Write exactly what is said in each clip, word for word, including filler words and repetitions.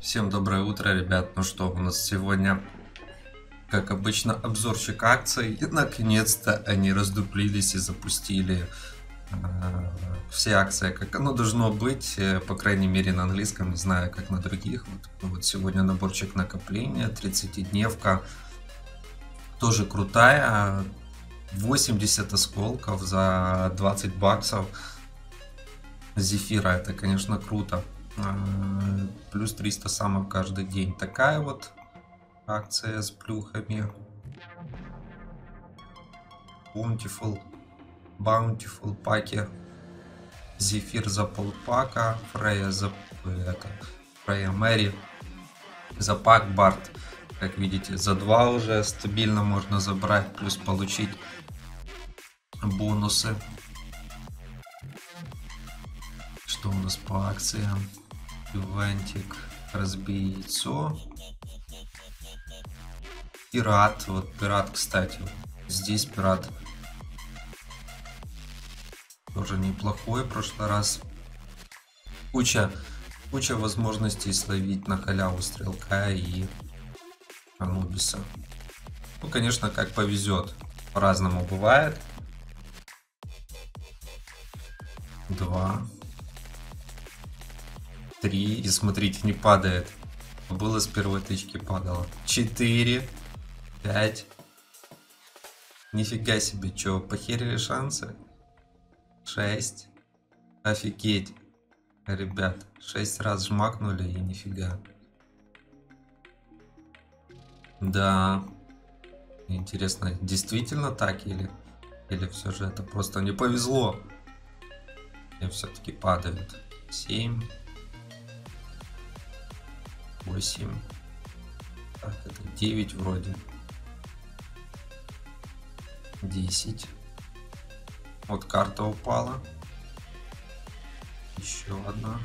Всем доброе утро, ребят. Ну что, у нас сегодня, как обычно, обзорчик акций. И наконец-то они раздуплились и запустили э, все акции, как оно должно быть. По крайней мере, на английском, не знаю, как на других. Вот, вот сегодня наборчик накопления, тридцатидневка. Тоже крутая. восемьдесят осколков за двадцать баксов. Зефира, это, конечно, круто. Плюс триста самок каждый день. Такая вот акция с плюхами. Bountiful, Bountiful паки. Зефир за полпака. Freya за... Это, Freya Мэри за пак. Бард, как видите, за два уже стабильно можно забрать. Плюс получить бонусы. Что у нас по акциям? Ивантик, разбей яйцо. Пират, вот пират, кстати, здесь пират тоже неплохой. В прошлый раз куча, куча возможностей словить на халяву стрелка и анубиса. Ну, конечно, как повезет, по-разному бывает. Два. три, и смотрите, не падает. Было с первой тычки, падало. четыре, пять. Нифига себе, что, похерили шансы? шесть. Офигеть. Ребят, шесть раз жмакнули и нифига. Да. Интересно, действительно так или, или все же это просто не повезло? И все-таки падают. семь. восемь, так, это девять вроде, десять, вот карта упала, еще одна,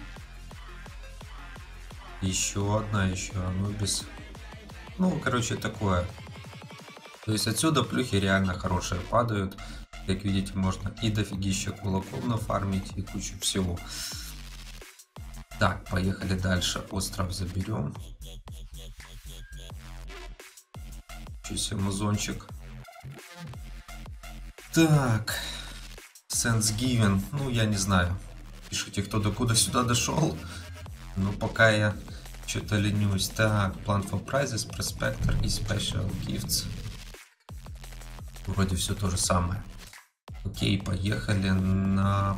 еще одна, еще анубис, ну короче такое, то есть отсюда плюхи реально хорошие падают, как видите, можно и дофигища кулаков нафармить и кучу всего. Так, поехали дальше. Остров заберем. Чуть амазончик. Так. Sense Given. Ну, я не знаю. Пишите, кто докуда сюда дошел. Но пока я что-то ленюсь. Так, Plant for Prizes, Prospector и Special Gifts. Вроде все то же самое. Окей, поехали на...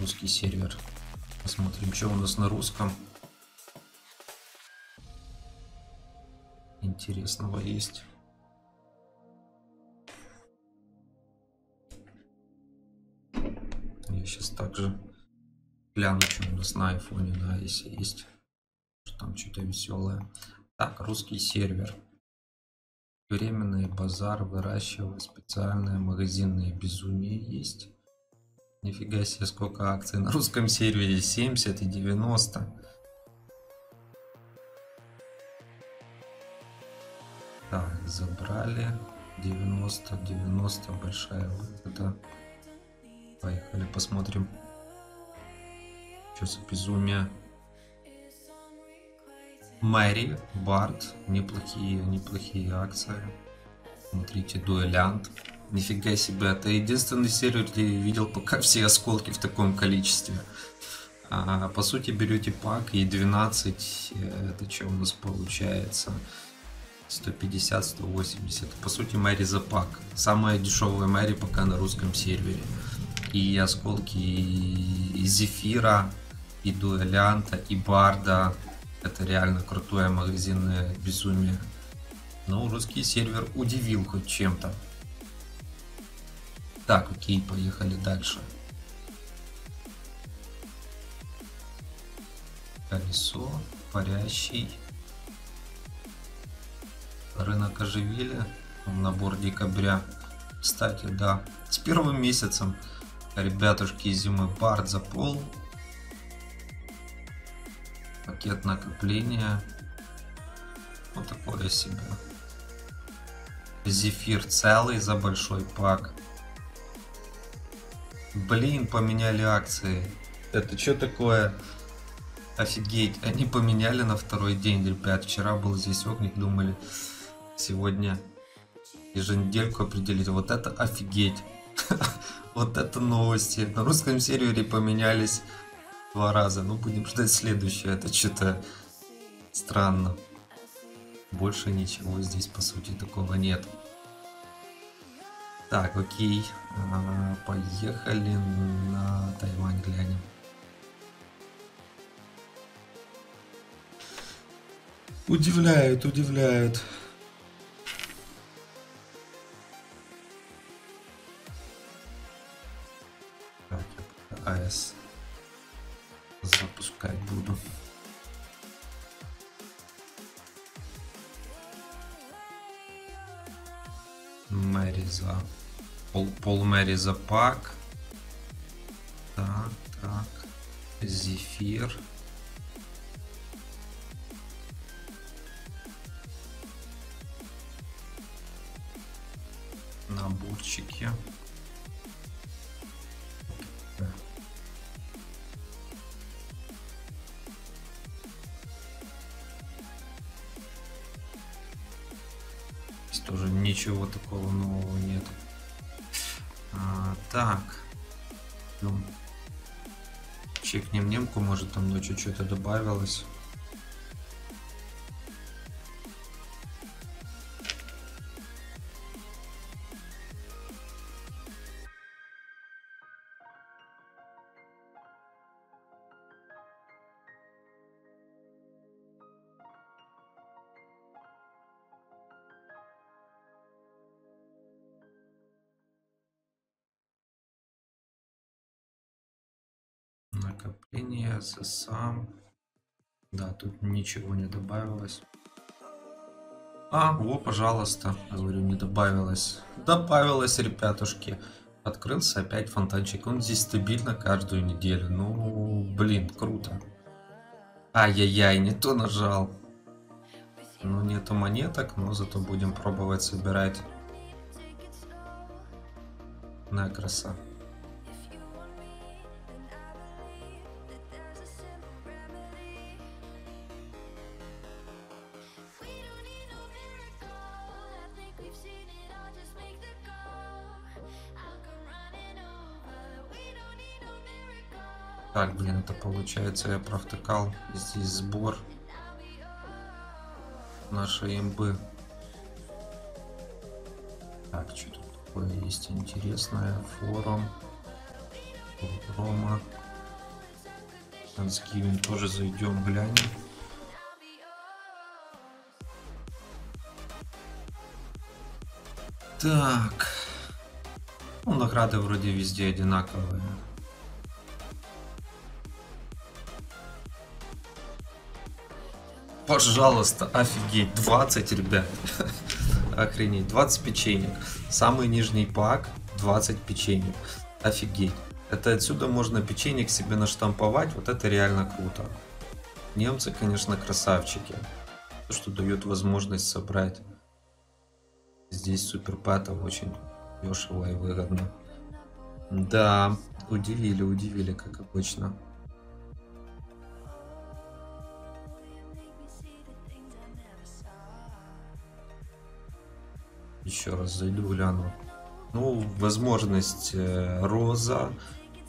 русский сервер. Посмотрим, что у нас на русском интересного есть. Я сейчас также гляну, что у нас на айфоне, да, если есть. Что там что-то веселое. Так, русский сервер. Временный базар, выращиваю, специальные магазинные безумия есть. Нифига себе, сколько акций на русском сервере. семьдесят и девяносто. Так, забрали. девяносто, девяносто, большая выгода. Поехали, посмотрим. Что за безумие? Мэри, Бард. Неплохие, неплохие акции. Смотрите, дуэлянт. Нифига себе, это единственный сервер, где я видел пока все осколки в таком количестве. А, по сути, берете пак и двенадцать, это что у нас получается? сто пятьдесят, сто восемьдесят. По сути, Мэри за пак. Самая дешевая Мэри пока на русском сервере. И осколки и Зефира, и Дуэлянта, и Барда. Это реально крутое магазинное безумие. Но русский сервер удивил хоть чем-то. Так, окей, поехали дальше. Колесо, парящий. Рынок оживили. Набор декабря. Кстати, да, с первым месяцем. Ребятушки из зимы. Бард за пол. Пакет накопления. Вот такое себе. Зефир целый за большой пак. Блин, поменяли акции. Это что такое? Офигеть. Они поменяли на второй день, ребят. Вчера был здесь огник, думали. Сегодня еженедельку определить. Вот это офигеть. Вот это новости. На русском сервере поменялись два раза. Ну, будем ждать следующее. Это что-то странно. Больше ничего здесь, по сути, такого нет. Так, окей. А, поехали на Тайвань глянем. Удивляют, удивляют. Так, АЭС запускать буду. Мэри за... Пол, пол Мэри за пак. Так, так. Зефир. Наборчики. Тоже ничего такого нового нет. А, так. Чекнем немку, может там ночью что-то добавилось. Накопление сам. Да, тут ничего не добавилось. А, во, пожалуйста. Я говорю, не добавилось. Добавилось, ребятушки. Открылся опять фонтанчик. Он здесь стабильно каждую неделю. Ну, блин, круто. Ай-яй-яй, не то нажал. Ну, нету монеток, но зато будем пробовать собирать. На, краса. Так, блин, это получается, я провтыкал. Здесь сбор нашей имбы. Так, что тут такое есть интересное? Форум. Рома. Sense Given тоже зайдем, глянем. Так. Ну, награды вроде везде одинаковые. Пожалуйста, офигеть, двадцать, ребят. Охренеть, двадцать печенек. Самый нижний пак, двадцать печенек. Офигеть. Это отсюда можно печенек себе наштамповать, вот это реально круто. Немцы, конечно, красавчики. То, что дает возможность собрать. Здесь суперпэтов очень дешево и выгодно. Да, удивили, удивили, как обычно. Еще раз зайду, гляну. Ну, возможность э, роза,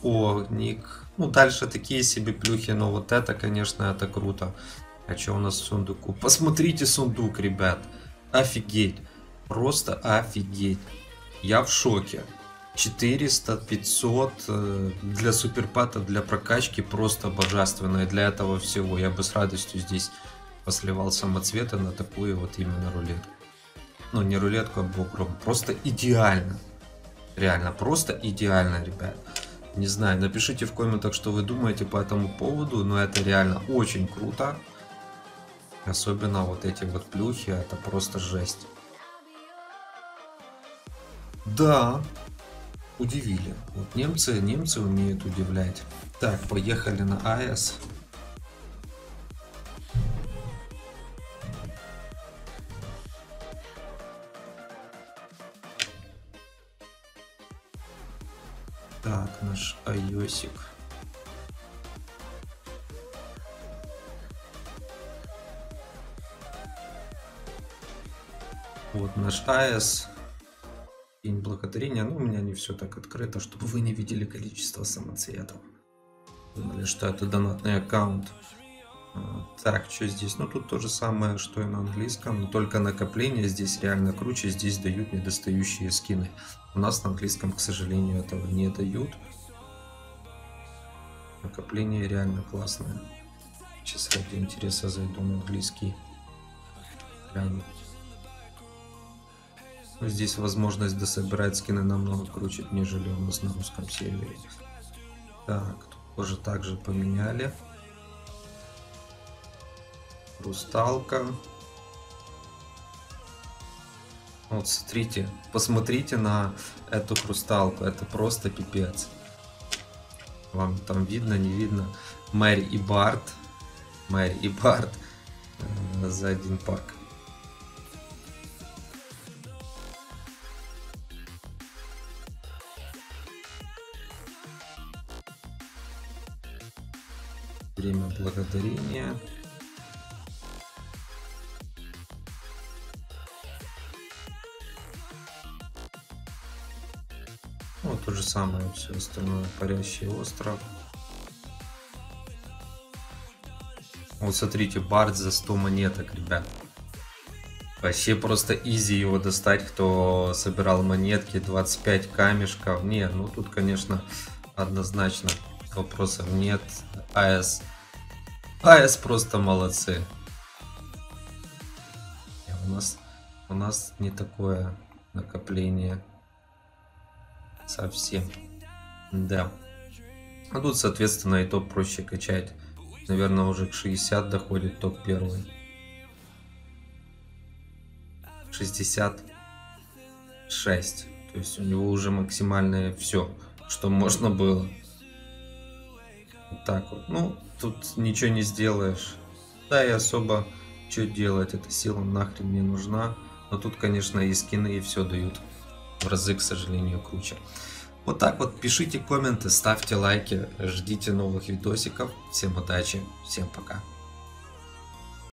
огник. Ну, дальше такие себе плюхи, но вот это, конечно, это круто. А что у нас в сундуку? Посмотрите сундук, ребят. Офигеть. Просто офигеть. Я в шоке. четыреста, пятьсот э, для суперпатов, для прокачки просто божественно. И для этого всего я бы с радостью здесь посливал самоцветы на такую вот именно рулетку. Ну, не рулетку, а бокром. Просто идеально. Реально, просто идеально, ребят. Не знаю, напишите в комментах, что вы думаете по этому поводу, но это реально очень круто. Особенно вот эти вот плюхи, это просто жесть. Да, удивили. Вот немцы, немцы умеют удивлять. Так, поехали на АЭС. наш айосик. Вот наш АЭС. День благодарения. Но у меня не все так открыто, чтобы вы не видели количество самоцветов. Думали, что это донатный аккаунт. Так, что здесь? Ну, тут то же самое, что и на английском, но только накопление здесь реально круче, здесь дают недостающие скины. У нас на английском, к сожалению, этого не дают. Накопление реально классное. Сейчас ради интереса зайду на английский. Гляну. Ну, здесь возможность дособирать скины намного круче, нежели у нас на русском сервере. Так, тут тоже также поменяли. Русталка. Вот смотрите, посмотрите на эту хрусталку, это просто пипец. Вам там видно, не видно? Мэри и Бард, Мэри и Бард э, за один пак. Время благодарения. Вот то же самое, все остальное, парящий остров. Вот смотрите, Бард за сто монеток, ребят. Вообще просто изи его достать, кто собирал монетки, двадцать пять камешков. Не, ну тут, конечно, однозначно вопросов нет. АЭС. АЭС просто молодцы. У нас, у нас не такое накопление. Совсем. Да. А тут, соответственно, и топ проще качать. Наверное, уже к шестидесяти доходит топ первый. шестьдесят шесть. То есть у него уже максимальное все, что можно было. Вот так вот. Ну, тут ничего не сделаешь. Да, и особо что делать. Эта сила нахрен не нужна. Но тут, конечно, и скины, и все дают. В разы, к сожалению, круче. Вот так вот. Пишите комменты, ставьте лайки, ждите новых видосиков. Всем удачи, всем пока.